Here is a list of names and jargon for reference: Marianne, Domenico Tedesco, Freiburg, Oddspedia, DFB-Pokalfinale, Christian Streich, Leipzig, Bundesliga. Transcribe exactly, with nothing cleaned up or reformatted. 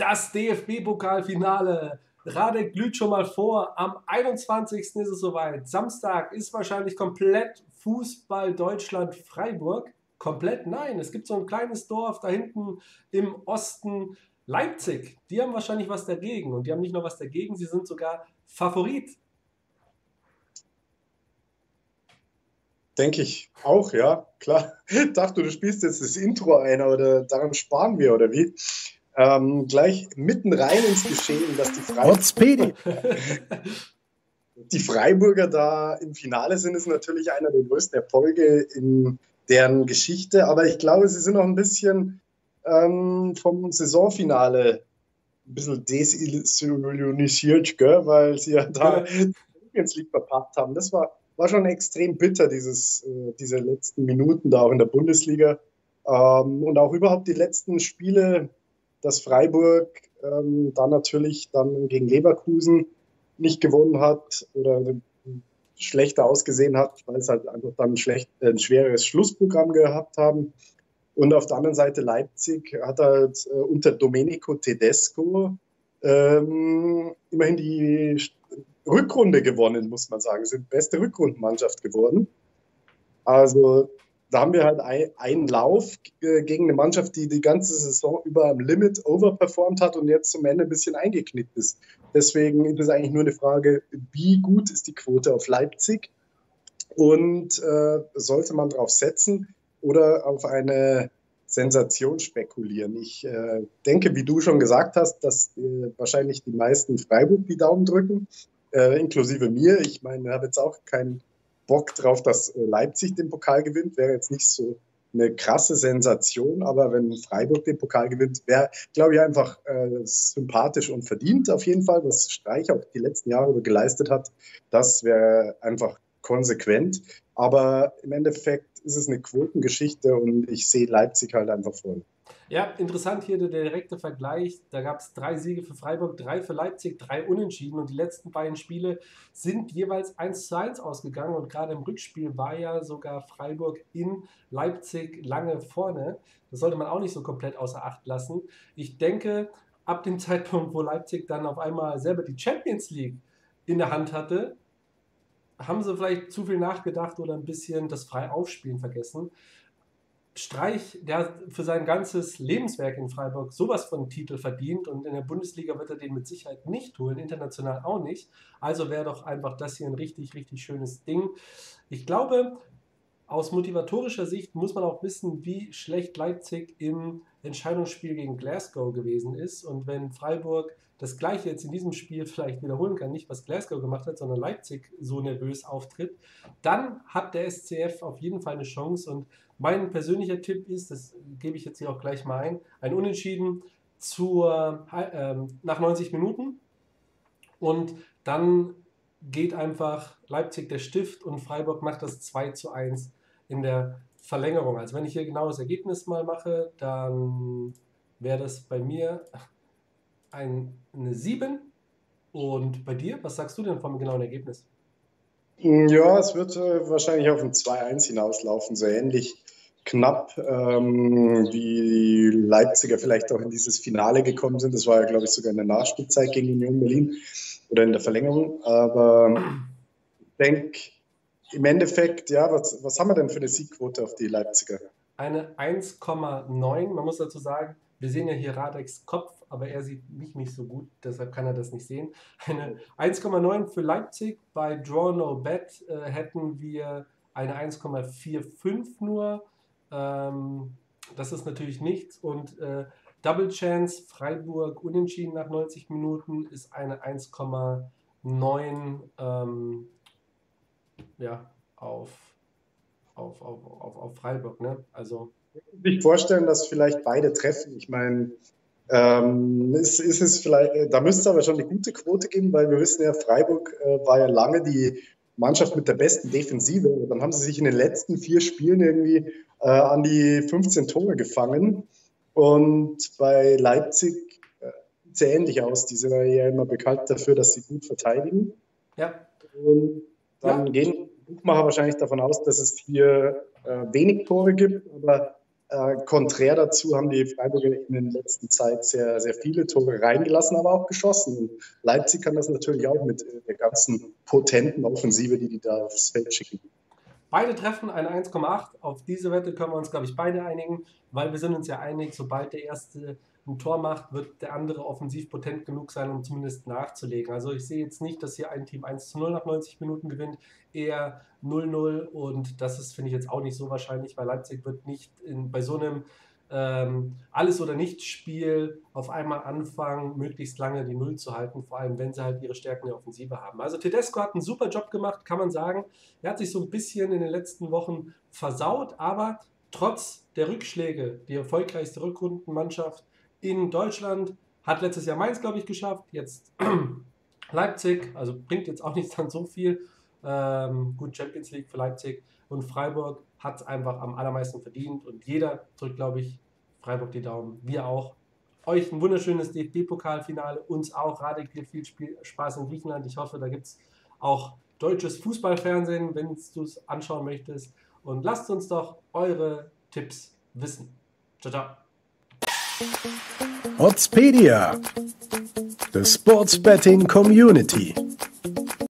Das D F B-Pokalfinale. Radek glüht schon mal vor. Am einundzwanzigsten ist es soweit. Samstag ist wahrscheinlich komplett Fußball Deutschland Freiburg. Komplett? Nein. Es gibt so ein kleines Dorf da hinten im Osten, Leipzig. Die haben wahrscheinlich was dagegen. Und die haben nicht nur was dagegen, sie sind sogar Favorit. Denke ich auch, ja. Klar. Ich dachte, du spielst jetzt das Intro ein, aber daran sparen wir, oder wie? Ähm, gleich mitten rein ins Geschehen, dass die Freiburger, die Freiburger da im Finale sind, ist natürlich einer der größten Erfolge in deren Geschichte. Aber ich glaube, sie sind noch ein bisschen ähm, vom Saisonfinale ein bisschen desillusionisiert, gell? Weil sie ja da die Champions League verpasst haben. Das war, war schon extrem bitter, dieses, äh, diese letzten Minuten da auch in der Bundesliga. Ähm, und auch überhaupt die letzten Spiele, dass Freiburg ähm, dann natürlich dann gegen Leverkusen nicht gewonnen hat oder schlechter ausgesehen hat, weil es halt einfach dann ein, schlecht, ein schweres Schlussprogramm gehabt haben. Und auf der anderen Seite Leipzig hat halt äh, unter Domenico Tedesco ähm, immerhin die Rückrunde gewonnen, muss man sagen. Sie sind beste Rückrundenmannschaft geworden. Also da haben wir halt einen Lauf gegen eine Mannschaft, die die ganze Saison über am Limit overperformt hat und jetzt zum Ende ein bisschen eingeknickt ist. Deswegen ist es eigentlich nur eine Frage, wie gut ist die Quote auf Leipzig und äh, sollte man drauf setzen oder auf eine Sensation spekulieren? Ich äh, denke, wie du schon gesagt hast, dass äh, wahrscheinlich die meisten Freiburg die Daumen drücken, äh, inklusive mir. Ich meine, ich habe jetzt auch keinen Bock drauf, dass Leipzig den Pokal gewinnt, wäre jetzt nicht so eine krasse Sensation, aber wenn Freiburg den Pokal gewinnt, wäre, glaube ich, einfach äh, sympathisch und verdient auf jeden Fall, was Streich auch die letzten Jahre geleistet hat, das wäre einfach konsequent, aber im Endeffekt ist es eine Quotengeschichte und ich sehe Leipzig halt einfach vorne. Ja, interessant hier der direkte Vergleich. Da gab es drei Siege für Freiburg, drei für Leipzig, drei Unentschieden. Und die letzten beiden Spiele sind jeweils eins zu eins ausgegangen. Und gerade im Rückspiel war ja sogar Freiburg in Leipzig lange vorne. Das sollte man auch nicht so komplett außer Acht lassen. Ich denke, ab dem Zeitpunkt, wo Leipzig dann auf einmal selber die Champions League in der Hand hatte, haben sie vielleicht zu viel nachgedacht oder ein bisschen das Frei-Aufspielen vergessen. Streich, der hat für sein ganzes Lebenswerk in Freiburg sowas von Titel verdient und in der Bundesliga wird er den mit Sicherheit nicht holen, international auch nicht. Also wäre doch einfach das hier ein richtig, richtig schönes Ding. Ich glaube, aus motivatorischer Sicht muss man auch wissen, wie schlecht Leipzig im Entscheidungsspiel gegen Glasgow gewesen ist. Und wenn Freiburg das Gleiche jetzt in diesem Spiel vielleicht wiederholen kann, nicht was Glasgow gemacht hat, sondern Leipzig so nervös auftritt, dann hat der S C F auf jeden Fall eine Chance. Und mein persönlicher Tipp ist, das gebe ich jetzt hier auch gleich mal ein, ein Unentschieden zur, äh, nach neunzig Minuten und dann geht einfach Leipzig der Stift und Freiburg macht das zwei zu eins in der Verlängerung. Also wenn ich hier genau das Ergebnis mal mache, dann wäre das bei mir Ein, eine sieben und bei dir, was sagst du denn vom genauen Ergebnis? Ja, es wird äh, wahrscheinlich auf ein zwei eins hinauslaufen, so ähnlich knapp, ähm, wie die Leipziger vielleicht auch in dieses Finale gekommen sind. Das war ja, glaube ich, sogar in der Nachspielzeit gegen Union Berlin oder in der Verlängerung. Aber ich denke, im Endeffekt, ja, was, was haben wir denn für eine Siegquote auf die Leipziger? Eine eins Komma neun, man muss dazu sagen, wir sehen ja hier Radeks Kopf, aber er sieht mich nicht so gut, deshalb kann er das nicht sehen. Eine eins Komma neun für Leipzig, bei Draw No Bet äh, hätten wir eine eins Komma fünfundvierzig nur. Ähm, das ist natürlich nichts. Und äh, Double Chance, Freiburg unentschieden nach neunzig Minuten, ist eine eins Komma neun ähm, ja, auf, auf, auf, auf, auf Freiburg. Ne? Also ich vorstellen, dass vielleicht beide treffen. Ich meine, ähm, ist, ist es vielleicht, da müsste es aber schon eine gute Quote geben, weil wir wissen ja, Freiburg äh, war ja lange die Mannschaft mit der besten Defensive. Und dann haben sie sich in den letzten vier Spielen irgendwie äh, an die fünfzehn Tore gefangen. Und bei Leipzig äh, sieht es ja ähnlich aus. Die sind ja immer bekannt dafür, dass sie gut verteidigen. Ja. Und dann ja. gehen Buchmacher wahrscheinlich davon aus, dass es hier äh, wenig Tore gibt, aber Äh, konträr dazu haben die Freiburger in der letzten Zeit sehr, sehr viele Tore reingelassen, aber auch geschossen. Leipzig kann das natürlich auch mit der ganzen potenten Offensive, die die da aufs Feld schicken. Beide treffen eine eins Komma acht. Auf diese Wette können wir uns, glaube ich, beide einigen, weil wir sind uns ja einig, sobald der Erste ein Tor macht, wird der andere offensiv potent genug sein, um zumindest nachzulegen. Also ich sehe jetzt nicht, dass hier ein Team eins zu null nach neunzig Minuten gewinnt, eher null null, und das ist, finde ich, jetzt auch nicht so wahrscheinlich, weil Leipzig wird nicht in, bei so einem ähm, Alles-oder-Nichts-Spiel auf einmal anfangen, möglichst lange die Null zu halten, vor allem, wenn sie halt ihre Stärken der Offensive haben. Also Tedesco hat einen super Job gemacht, kann man sagen. Er hat sich so ein bisschen in den letzten Wochen versaut, aber trotz der Rückschläge, die erfolgreichste Rückrundenmannschaft in Deutschland, hat letztes Jahr Mainz, glaube ich, geschafft, jetzt Leipzig, also bringt jetzt auch nicht dann so viel, ähm, gut, Champions League für Leipzig, und Freiburg hat es einfach am allermeisten verdient, und jeder drückt, glaube ich, Freiburg die Daumen, wir auch. Euch ein wunderschönes D F B-Pokalfinale, uns auch, Radek, dir viel Spiel, Spaß in Griechenland, ich hoffe, da gibt es auch deutsches Fußballfernsehen, wenn du es anschauen möchtest, und lasst uns doch eure Tipps wissen. Ciao, ciao. Oddspedia, the sports betting community.